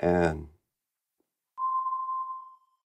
and